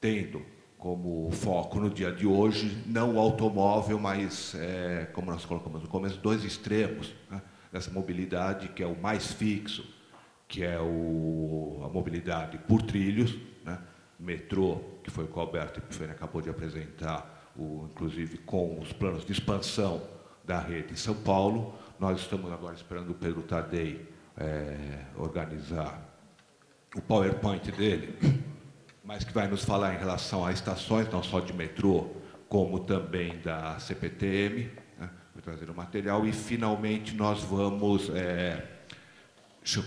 tendo como foco no dia de hoje, não o automóvel, mas, como nós colocamos no começo, dois extremos, né, dessa mobilidade, que é o mais fixo, que é a mobilidade por trilhos, né, metrô, que foi o que o Alberto Epifani acabou de apresentar, inclusive com os planos de expansão da rede em São Paulo. Nós estamos agora esperando o Pedro Taddei organizar o PowerPoint dele, mas que vai nos falar em relação a estações, não só de metrô, como também da CPTM, né? Vou trazer o material e, finalmente, nós vamos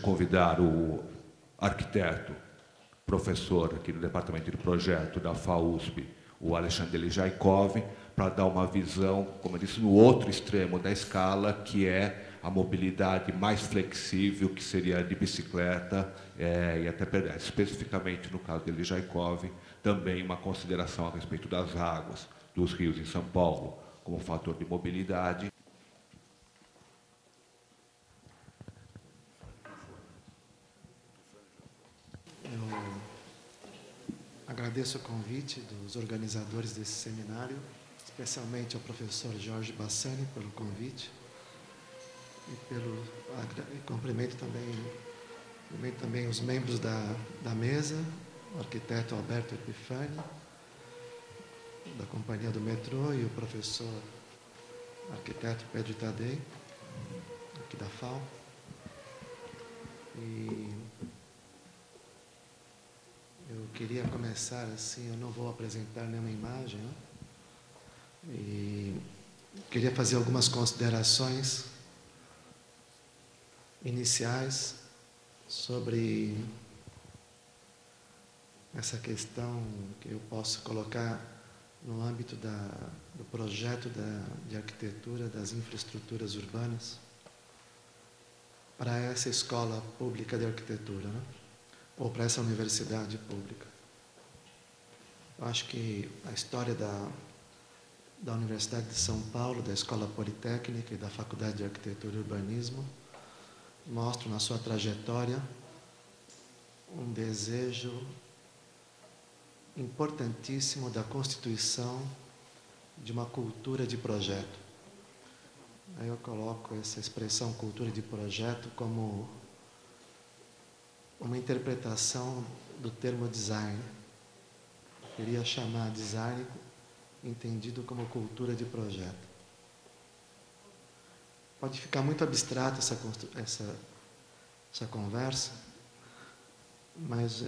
convidar o arquiteto, professor aqui do Departamento de Projeto da FAUUSP, o Alexandre Delijaicov, para dar uma visão, como eu disse, no outro extremo da escala, que é a mobilidade mais flexível, que seria de bicicleta e até pedestre. Especificamente, no caso de Delijaicov, também uma consideração a respeito das águas, dos rios em São Paulo, como fator de mobilidade. Eu agradeço o convite dos organizadores desse seminário, especialmente ao professor Jorge Bassani pelo convite. Cumprimento também os membros da mesa, o arquiteto Alberto Epifani, da Companhia do Metrô, e o professor arquiteto Pedro Taddei, aqui da FAU. E eu queria começar assim, eu não vou apresentar nenhuma imagem, né? E queria fazer algumas considerações iniciais sobre essa questão que eu posso colocar no âmbito do projeto de arquitetura das infraestruturas urbanas para essa escola pública de arquitetura, né? Ou para essa universidade pública. Eu acho que a história da Universidade de São Paulo, da Escola Politécnica e da Faculdade de Arquitetura e Urbanismo mostra na sua trajetória um desejo importantíssimo da constituição de uma cultura de projeto. Aí eu coloco essa expressão cultura de projeto como uma interpretação do termo design. Eu queria chamar design entendido como cultura de projeto. Pode ficar muito abstrata essa conversa, mas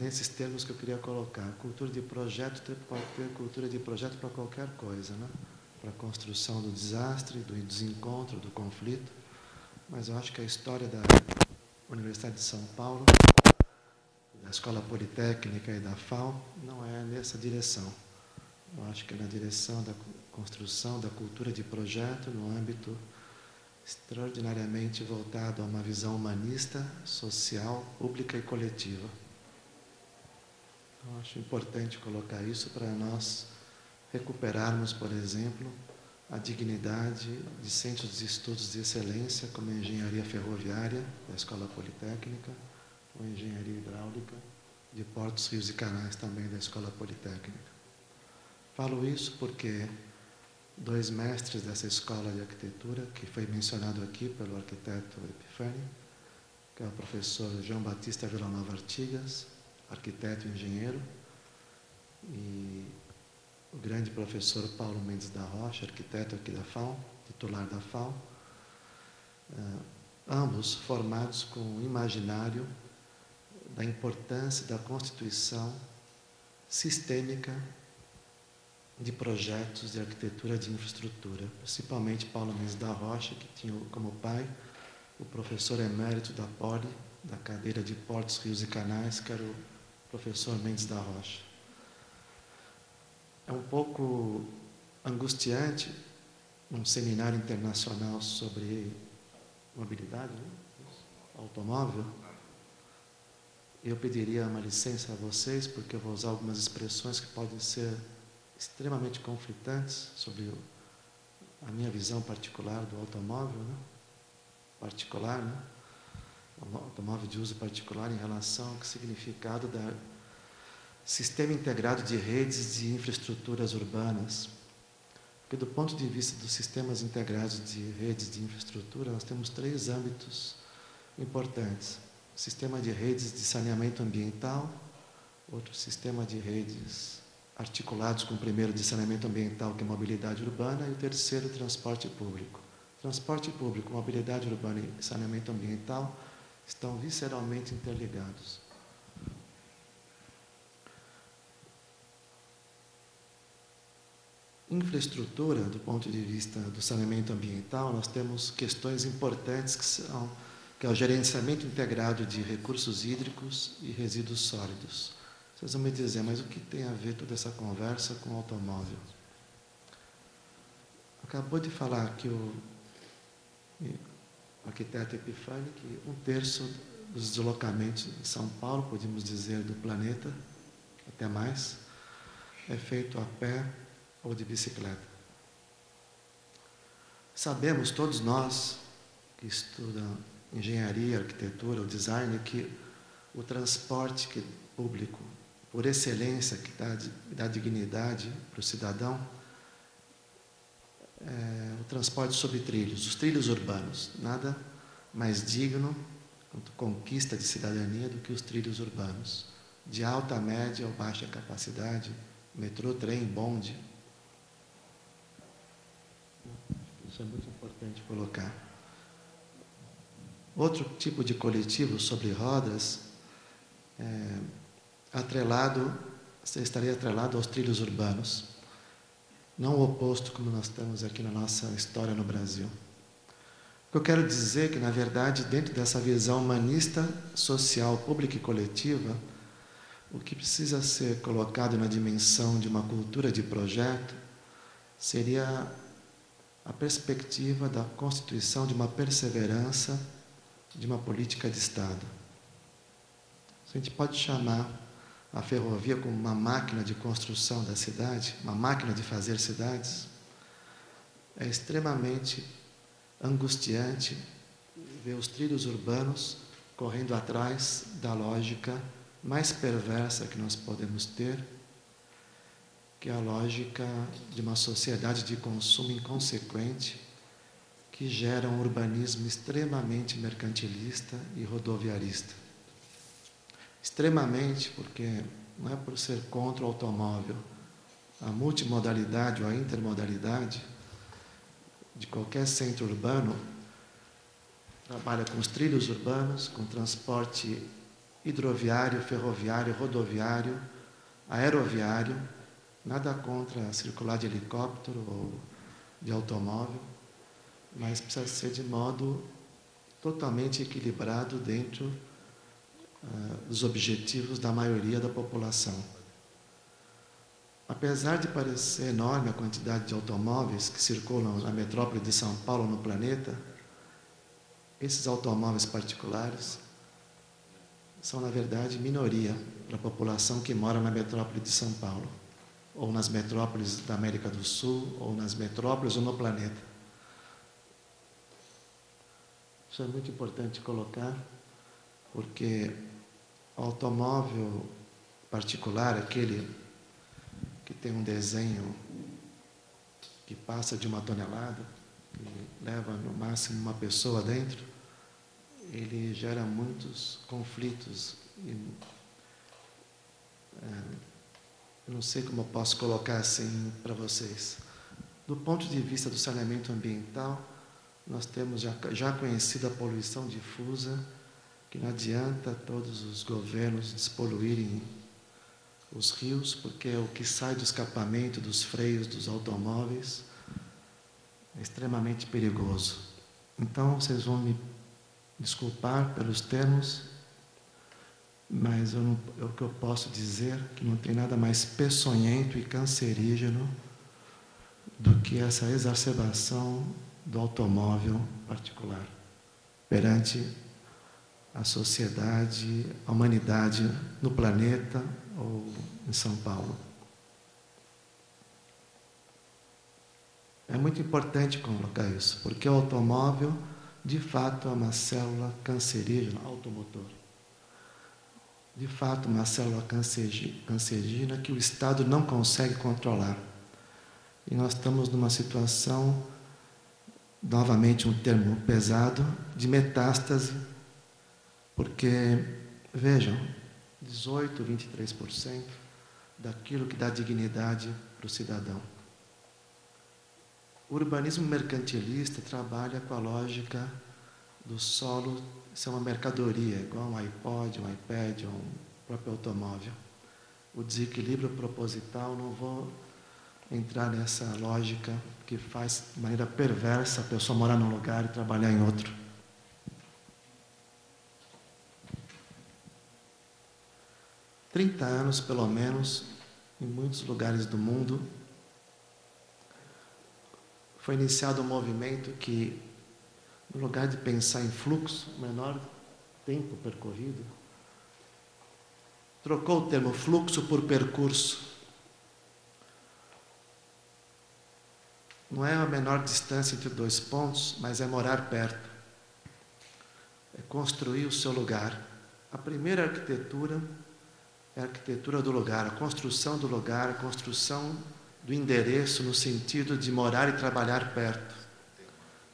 nesses termos que eu queria colocar, cultura de projeto pode ter cultura de projeto para qualquer coisa, né? Para a construção do desastre, do desencontro, do conflito, mas eu acho que a história da Universidade de São Paulo, da Escola Politécnica e da FAU, não é nessa direção. Eu acho que é na direção da construção da cultura de projeto no âmbito extraordinariamente voltado a uma visão humanista, social, pública e coletiva. Eu acho importante colocar isso para nós recuperarmos, por exemplo, a dignidade de centros de estudos de excelência, como a engenharia ferroviária da Escola Politécnica, ou a engenharia hidráulica de portos, rios e canais também da Escola Politécnica. Falo isso porque dois mestres dessa escola de arquitetura, que foi mencionado aqui pelo arquiteto Epifani, que é o professor João Batista Villanova Artigas, arquiteto e engenheiro, e o grande professor Paulo Mendes da Rocha, arquiteto aqui da FAU, titular da FAU, ambos formados com o imaginário da importância da constituição sistêmica de projetos de arquitetura de infraestrutura, principalmente Paulo Mendes da Rocha, que tinha como pai o professor emérito da Poli, da cadeira de Portos, Rios e Canais, que era o professor Mendes da Rocha. É um pouco angustiante um seminário internacional sobre mobilidade, né? Automóvel. Eu pediria uma licença a vocês, porque eu vou usar algumas expressões que podem ser extremamente conflitantes sobre a minha visão particular do automóvel, né? Particular, né? Automóvel de uso particular em relação ao significado Sistema integrado de redes de infraestruturas urbanas. Porque, do ponto de vista dos sistemas integrados de redes de infraestrutura, nós temos três âmbitos importantes. Sistema de redes de saneamento ambiental, outro sistema de redes articulados com o primeiro de saneamento ambiental, que é mobilidade urbana, e o terceiro, transporte público. Transporte público, mobilidade urbana e saneamento ambiental estão visceralmente interligados. Infraestrutura, do ponto de vista do saneamento ambiental, nós temos questões importantes que é o gerenciamento integrado de recursos hídricos e resíduos sólidos. Vocês vão me dizer, mas o que tem a ver toda essa conversa com o automóvel? Acabou de falar que o arquiteto Epifani, que 1/3 dos deslocamentos em São Paulo, podemos dizer, do planeta, até mais, é feito a pé ou de bicicleta. Sabemos, todos nós que estudam engenharia, arquitetura, o design, que o transporte público, por excelência, que dá dignidade para o cidadão, é o transporte sobre trilhos, os trilhos urbanos. Nada mais digno, quanto conquista de cidadania, do que os trilhos urbanos, de alta, média ou baixa capacidade, metrô, trem, bonde. Isso é muito importante colocar. Outro tipo de coletivo sobre rodas, estaria atrelado aos trilhos urbanos. Não o oposto, como nós estamos aqui na nossa história no Brasil. O que eu quero dizer é que, na verdade, dentro dessa visão humanista, social, pública e coletiva, o que precisa ser colocado na dimensão de uma cultura de projeto seria a perspectiva da constituição de uma perseverança de uma política de Estado. A gente pode chamar a ferrovia como uma máquina de construção da cidade, uma máquina de fazer cidades. É extremamente angustiante ver os trilhos urbanos correndo atrás da lógica mais perversa que nós podemos ter, que é a lógica de uma sociedade de consumo inconsequente, que gera um urbanismo extremamente mercantilista e rodoviarista. Extremamente, porque não é por ser contra o automóvel. A multimodalidade ou a intermodalidade de qualquer centro urbano trabalha com os trilhos urbanos, com transporte hidroviário, ferroviário, rodoviário, aeroviário. Nada contra circular de helicóptero ou de automóvel, mas precisa ser de modo totalmente equilibrado dentro dos objetivos da maioria da população. Apesar de parecer enorme a quantidade de automóveis que circulam na metrópole de São Paulo, no planeta, esses automóveis particulares são, na verdade, minoria para a população que mora na metrópole de São Paulo, ou nas metrópoles da América do Sul, ou nas metrópoles, ou no planeta. Isso é muito importante colocar, porque o automóvel particular, aquele que tem um desenho que passa de 1 tonelada, que leva no máximo 1 pessoa dentro, ele gera muitos conflitos. Não sei como eu posso colocar assim para vocês. Do ponto de vista do saneamento ambiental, nós temos já conhecido a poluição difusa, que não adianta todos os governos despoluírem os rios, porque o que sai do escapamento dos freios dos automóveis é extremamente perigoso. Então, vocês vão me desculpar pelos termos, mas o que eu posso dizer é que não tem nada mais peçonhento e cancerígeno do que essa exacerbação do automóvel particular perante a sociedade, a humanidade no planeta ou em São Paulo. É muito importante colocar isso, porque o automóvel, de fato, é uma célula cancerígena, automotor. de fato, uma célula cancerígena que o Estado não consegue controlar. E nós estamos numa situação, novamente um termo pesado, de metástase, porque, vejam, 18, 23% daquilo que dá dignidade para o cidadão. O urbanismo mercantilista trabalha com a lógica do solo ser uma mercadoria, igual um iPod, um iPad, um próprio automóvel. O desequilíbrio proposital, não vou entrar nessa lógica que faz de maneira perversa a pessoa morar num lugar e trabalhar em outro. Trinta anos, pelo menos, em muitos lugares do mundo, foi iniciado um movimento que, no lugar de pensar em fluxo, menor tempo percorrido, trocou o termo fluxo por percurso. Não é a menor distância entre dois pontos, mas é morar perto. É construir o seu lugar. A primeira arquitetura é a arquitetura do lugar, a construção do lugar, a construção do endereço no sentido de morar e trabalhar perto.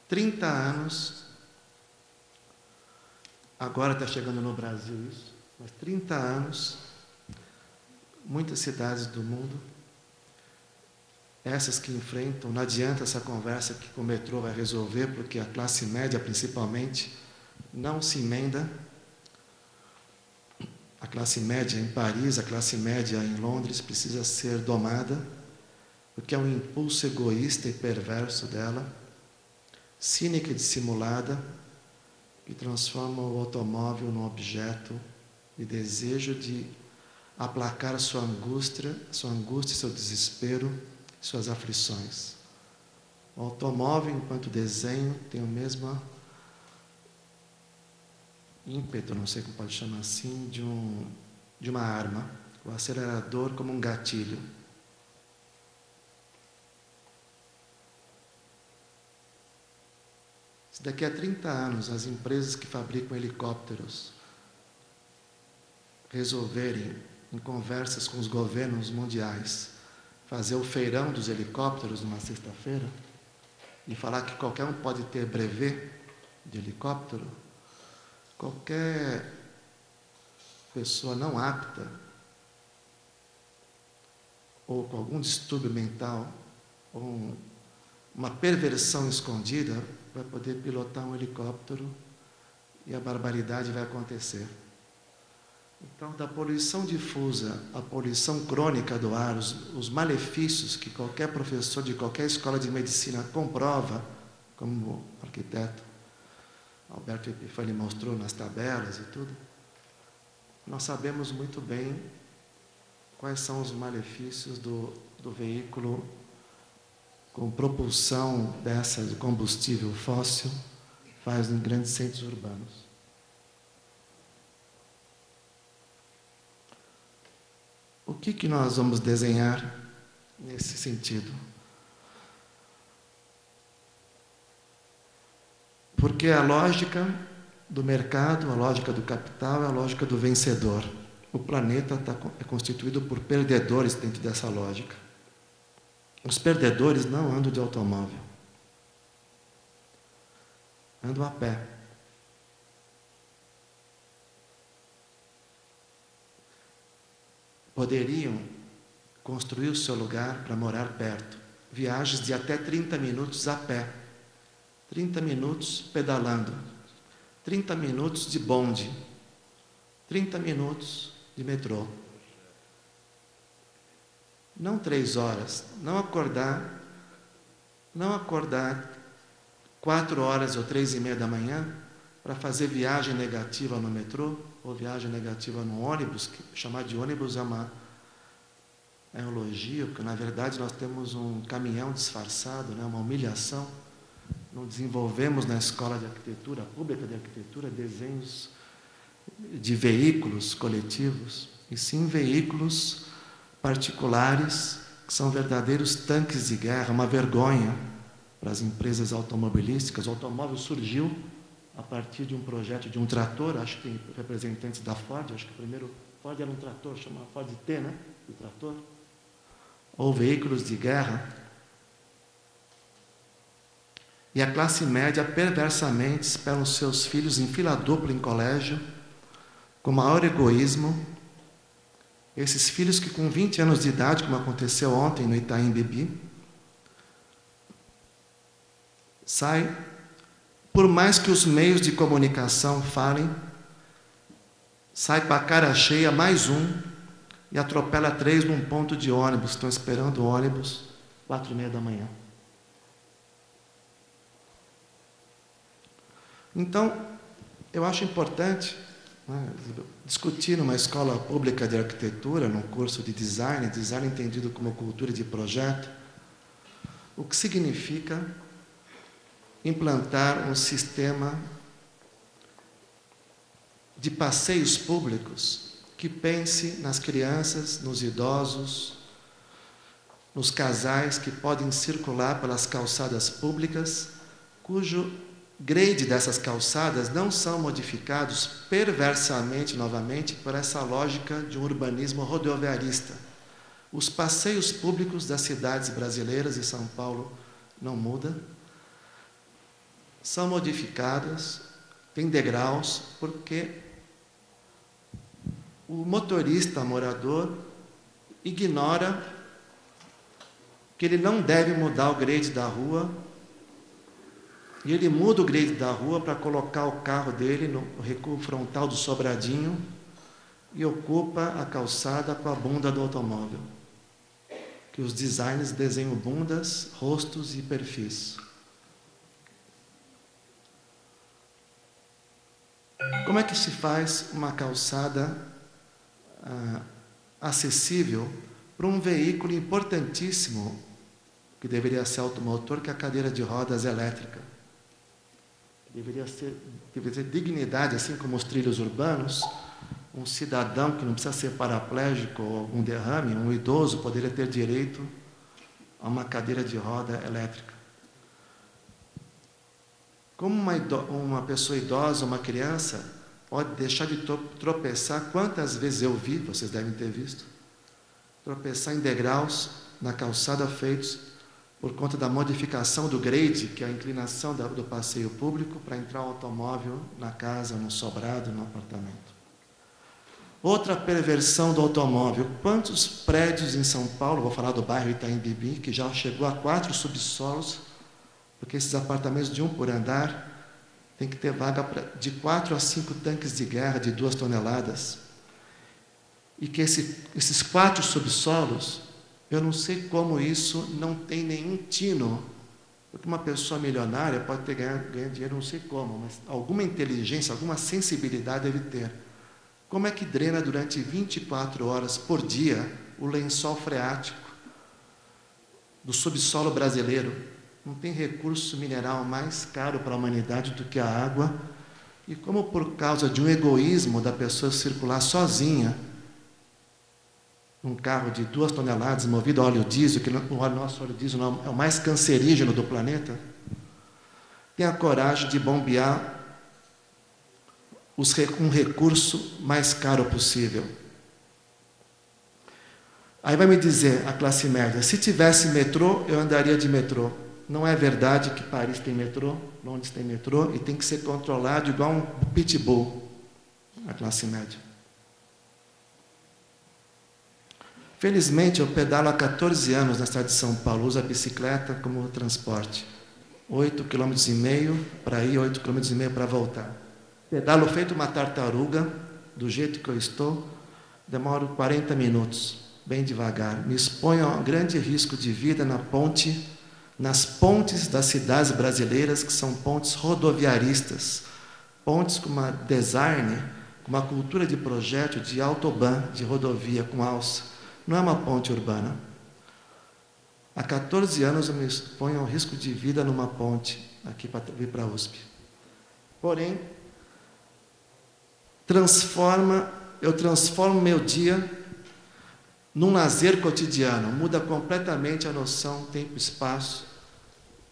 30 anos, agora está chegando no Brasil isso, mas 30 anos, muitas cidades do mundo, essas que enfrentam, não adianta essa conversa que o metrô vai resolver, porque a classe média, principalmente, não se emenda. A classe média em Paris, a classe média em Londres precisa ser domada, porque é um impulso egoísta e perverso dela, cínica e dissimulada, que transforma o automóvel num objeto de desejo de aplacar sua angústia, seu desespero, suas aflições. O automóvel, enquanto desenho, tem o mesmo ímpeto, não sei como pode chamar assim, de uma arma, o acelerador como um gatilho. Se daqui a 30 anos as empresas que fabricam helicópteros resolverem, em conversas com os governos mundiais, fazer o feirão dos helicópteros numa sexta-feira e falar que qualquer um pode ter brevet de helicóptero, qualquer pessoa não apta ou com algum distúrbio mental ou uma perversão escondida vai poder pilotar um helicóptero e a barbaridade vai acontecer. Então, da poluição difusa à poluição crônica do ar, os malefícios que qualquer professor de qualquer escola de medicina comprova, como o arquiteto Alberto Epifani mostrou nas tabelas e tudo, nós sabemos muito bem quais são os malefícios do veículo com propulsão dessa de combustível fóssil faz em grandes centros urbanos. O que nós vamos desenhar nesse sentido? Porque a lógica do mercado, a lógica do capital, é a lógica do vencedor. O planeta é constituído por perdedores dentro dessa lógica. Os perdedores não andam de automóvel. Andam a pé. Poderiam construir o seu lugar para morar perto. Viagens de até 30 minutos a pé. 30 minutos pedalando. 30 minutos de bonde. 30 minutos de metrô. Não 3 horas. Não acordar 4 horas ou 3:30 da manhã para fazer viagem negativa no metrô, ou viagem negativa no ônibus, que chamar de ônibus é um elogio, porque, na verdade, nós temos um caminhão disfarçado, né? Uma humilhação. Não desenvolvemos na escola de arquitetura, pública de arquitetura, desenhos de veículos coletivos, e sim veículos particulares, que são verdadeiros tanques de guerra, uma vergonha para as empresas automobilísticas. O automóvel surgiu a partir de um projeto de um trator, acho que tem representantes da Ford, acho que o primeiro Ford era um trator, chamava Ford T, né? Um trator. Ou veículos de guerra. E a classe média perversamente espera os seus filhos em fila dupla em colégio, com maior egoísmo. Esses filhos que com 20 anos de idade, como aconteceu ontem no Itaim Bibi, saem, por mais que os meios de comunicação falem, sai com a cara cheia, mais um, e atropela 3 num ponto de ônibus. Estão esperando o ônibus, 4:30 da manhã. Então, eu acho importante, né, discutir numa escola pública de arquitetura, num curso de design, design entendido como cultura de projeto, o que significa implantar um sistema de passeios públicos que pense nas crianças, nos idosos, nos casais que podem circular pelas calçadas públicas, cujo grade dessas calçadas não são modificados perversamente, novamente, por essa lógica de um urbanismo rodoviarista. Os passeios públicos das cidades brasileiras, e São Paulo não muda, são modificadas, têm degraus, porque o motorista morador ignora que ele não deve mudar o grade da rua, e ele muda o grade da rua para colocar o carro dele no recuo frontal do sobradinho e ocupa a calçada com a bunda do automóvel. Que os designers desenham bundas, rostos e perfis. Como é que se faz uma calçada acessível para um veículo importantíssimo, que deveria ser automotor, que é a cadeira de rodas elétrica? Deveria ter dignidade, assim como os trilhos urbanos. Um cidadão que não precisa ser paraplégico ou algum derrame, um idoso, poderia ter direito a uma cadeira de roda elétrica. Como uma pessoa idosa, uma criança, pode deixar de tropeçar, quantas vezes eu vi, vocês devem ter visto, tropeçar em degraus na calçada feitos por conta da modificação do grade, que é a inclinação do passeio público, para entrar o automóvel na casa, no sobrado, no apartamento. Outra perversão do automóvel. Quantos prédios em São Paulo, vou falar do bairro Itaim Bibi, que já chegou a 4 subsolos, porque esses apartamentos de 1 por andar tem que ter vaga de 4 a 5 tanques de guerra de 2 toneladas. E que esses 4 subsolos, eu não sei como isso não tem nenhum tino, porque uma pessoa milionária pode ter ganho dinheiro, não sei como, mas alguma inteligência, alguma sensibilidade deve ter. Como é que drena durante 24 horas por dia o lençol freático do subsolo brasileiro? Não tem recurso mineral mais caro para a humanidade do que a água. E como, por causa de um egoísmo da pessoa circular sozinha, num carro de 2 toneladas movido a óleo diesel, que o nosso óleo diesel é o mais cancerígeno do planeta, tem a coragem de bombear um recurso mais caro possível. Aí vai me dizer a classe média, se tivesse metrô, eu andaria de metrô. Não é verdade que Paris tem metrô, Londres tem metrô, e tem que ser controlado igual um pitbull, a classe média. Felizmente, eu pedalo há 14 anos na cidade de São Paulo, uso a bicicleta como transporte. 8,5 km para ir, 8,5 km para voltar. Pedalo feito uma tartaruga, do jeito que eu estou, demoro 40 minutos, bem devagar. Me exponho a um grande risco de vida nas pontes das cidades brasileiras, que são pontes rodoviaristas, pontes com uma design, com uma cultura de projeto de autobahn, de rodovia com alça. Não é uma ponte urbana. Há 14 anos eu me exponho ao risco de vida numa ponte, aqui para vir para a USP. Porém, eu transformo meu dia num lazer cotidiano, muda completamente a noção, tempo e espaço,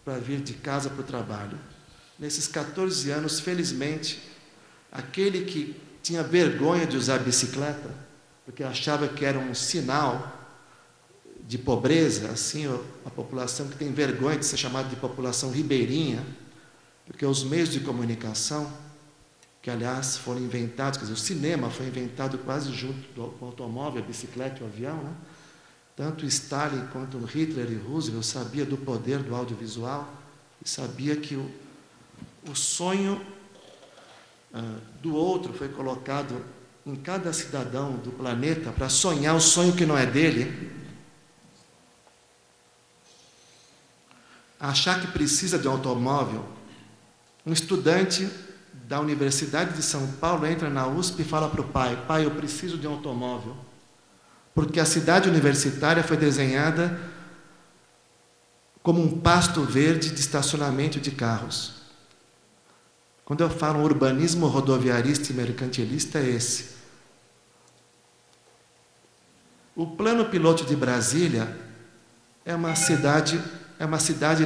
para vir de casa para o trabalho. Nesses 14 anos, felizmente, aquele que tinha vergonha de usar bicicleta, porque achava que era um sinal de pobreza, assim, a população que tem vergonha de ser chamada de população ribeirinha, porque os meios de comunicação, que, aliás, foram inventados, quer dizer, o cinema foi inventado quase junto do automóvel, a bicicleta e o avião, né? Tanto Stalin quanto Hitler e Roosevelt sabiam do poder do audiovisual e sabia que o sonho do outro foi colocado em cada cidadão do planeta para sonhar o sonho que não é dele, achar que precisa de um automóvel. Um estudante da Universidade de São Paulo entra na USP e fala para o pai: pai, eu preciso de um automóvel, porque a cidade universitária foi desenhada como um pasto verde de estacionamento de carros. Quando eu falo urbanismo rodoviarista e mercantilista, é esse. O plano piloto de Brasília é uma cidade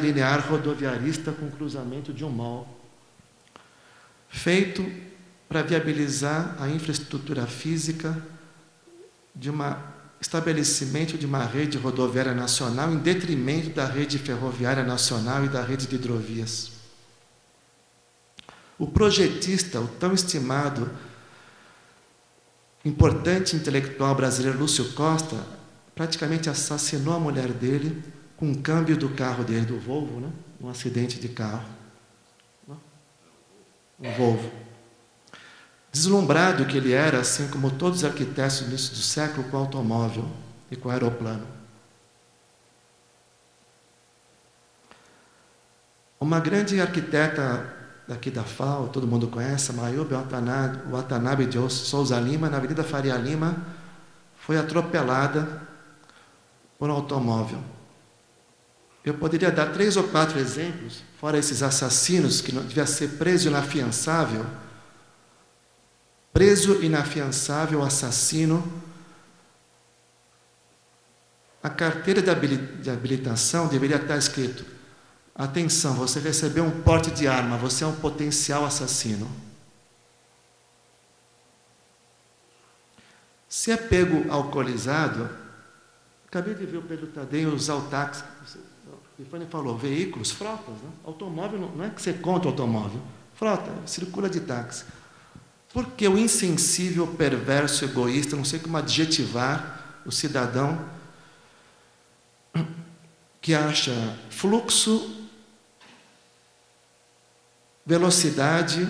linear rodoviarista com cruzamento de um mall, feito para viabilizar a infraestrutura física de estabelecimento de uma rede rodoviária nacional em detrimento da rede ferroviária nacional e da rede de hidrovias. O projetista, o tão estimado, importante intelectual brasileiro Lúcio Costa, praticamente assassinou a mulher dele com um câmbio do carro dele, do Volvo, né? Um acidente de carro. Um Volvo. Deslumbrado que ele era, assim como todos os arquitetos do início do século, com o automóvel e com o aeroplano. Uma grande arquiteta daqui da FAU, todo mundo conhece, Mayube Watanabe de Souza Lima, na Avenida Faria Lima, foi atropelada por um automóvel. Eu poderia dar 3 ou 4 exemplos, fora esses assassinos que não devia ser preso inafiançável. Preso, inafiançável, assassino. A carteira de habilitação deveria estar escrito: atenção, você recebeu um porte de arma, você é um potencial assassino. Se é pego alcoolizado, acabei de ver o Pedro Taddei usar o táxi. O Epifani falou: veículos, frotas, né? Automóvel, não é que você conta o automóvel. Frota, circula de táxi. Porque o insensível, perverso, egoísta, não sei como adjetivar o cidadão que acha fluxo, velocidade,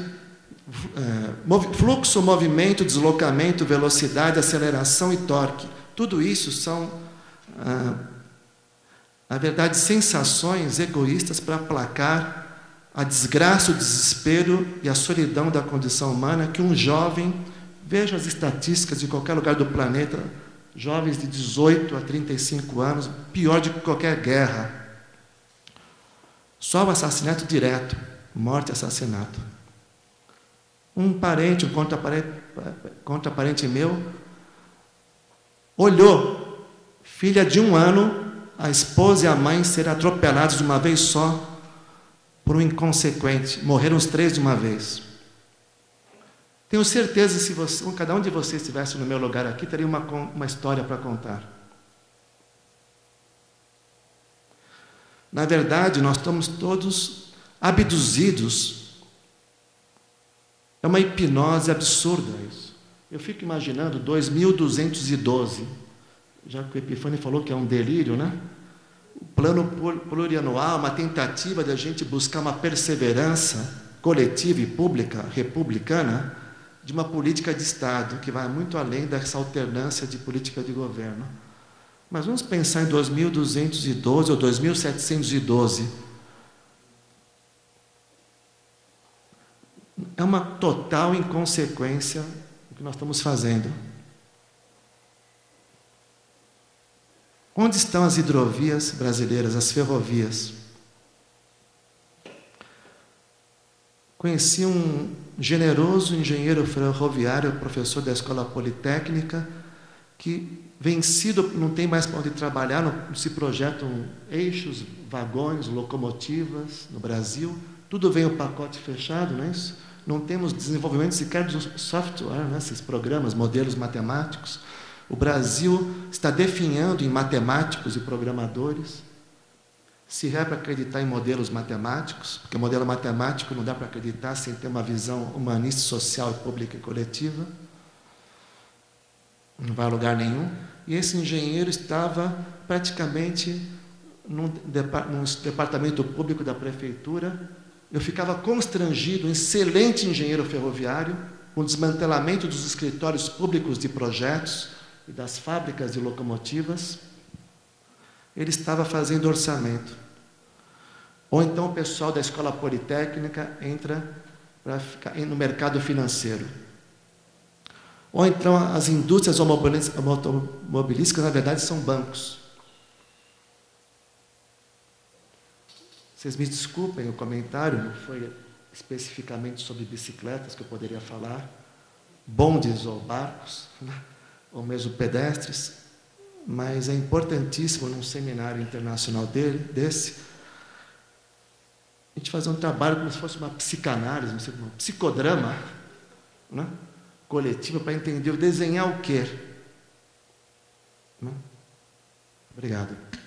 fluxo, movimento, deslocamento, velocidade, aceleração e torque. Tudo isso são, na verdade, sensações egoístas para aplacar a desgraça, o desespero e a solidão da condição humana que um jovem, veja as estatísticas de qualquer lugar do planeta, jovens de 18 a 35 anos, pior do que qualquer guerra. Só o assassinato direto, morte e assassinato. Um parente, um contra-parente meu, olhou, filha de 1 ano, a esposa e a mãe serem atropeladas de uma vez só, por um inconsequente, morreram os 3 de uma vez. Tenho certeza que se cada um de vocês estivesse no meu lugar aqui, teria uma história para contar. Na verdade, nós estamos todos abduzidos. É uma hipnose absurda isso. Eu fico imaginando 2212, já que o Epifani falou que é um delírio, né? O plano plurianual, uma tentativa de a gente buscar uma perseverança coletiva e pública, republicana, de uma política de Estado, que vai muito além dessa alternância de política de governo. Mas vamos pensar em 2212 ou 2712. É uma total inconsequência o que nós estamos fazendo. Onde estão as hidrovias brasileiras, as ferrovias? Conheci um generoso engenheiro ferroviário, professor da Escola Politécnica, que, vencido, não tem mais para onde trabalhar, não se projetam eixos, vagões, locomotivas no Brasil, tudo vem o pacote fechado, não é isso? Não temos desenvolvimento sequer do software, né? Esses programas, modelos matemáticos, O Brasil está definhando em matemáticos e programadores. Se é para acreditar em modelos matemáticos, porque modelo matemático não dá para acreditar sem ter uma visão humanista, social, pública e coletiva, não vai a lugar nenhum. E esse engenheiro estava praticamente num departamento público da prefeitura. Eu ficava constrangido, um excelente engenheiro ferroviário, com o desmantelamento dos escritórios públicos de projetos e das fábricas de locomotivas. Ele estava fazendo orçamento. Ou então o pessoal da Escola Politécnica entra para ficar no mercado financeiro. Ou então as indústrias automobilísticas, na verdade, são bancos. Vocês me desculpem o comentário, não foi especificamente sobre bicicletas que eu poderia falar, bondes ou barcos, ou mesmo pedestres, mas é importantíssimo, num seminário internacional desse, a gente fazer um trabalho como se fosse uma psicanálise, um psicodrama, né, coletivo, para entender, desenhar o quê. Obrigado.